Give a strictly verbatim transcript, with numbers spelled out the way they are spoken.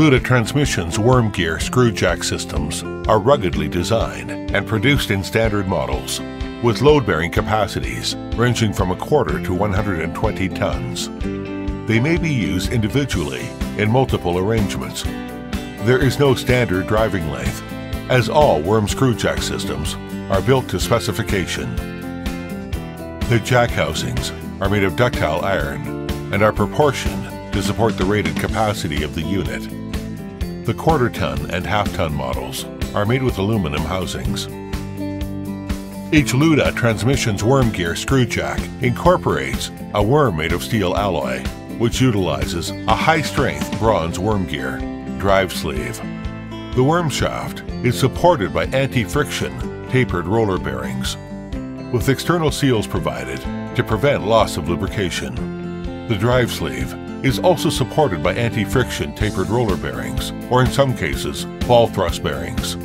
Lude Transmission's worm gear screw jack systems are ruggedly designed and produced in standard models with load-bearing capacities ranging from a quarter to one hundred twenty tons. They may be used individually in multiple arrangements. There is no standard driving length, as all worm screw jack systems are built to specification. The jack housings are made of ductile iron and are proportioned to support the rated capacity of the unit. The quarter-ton and half-ton models are made with aluminum housings. Each Lude Transmission's worm gear screw jack incorporates a worm made of steel alloy, which utilizes a high-strength bronze worm gear drive sleeve. The worm shaft is supported by anti-friction tapered roller bearings, with external seals provided to prevent loss of lubrication. The drive sleeve is also supported by anti-friction tapered roller bearings, or in some cases, ball thrust bearings.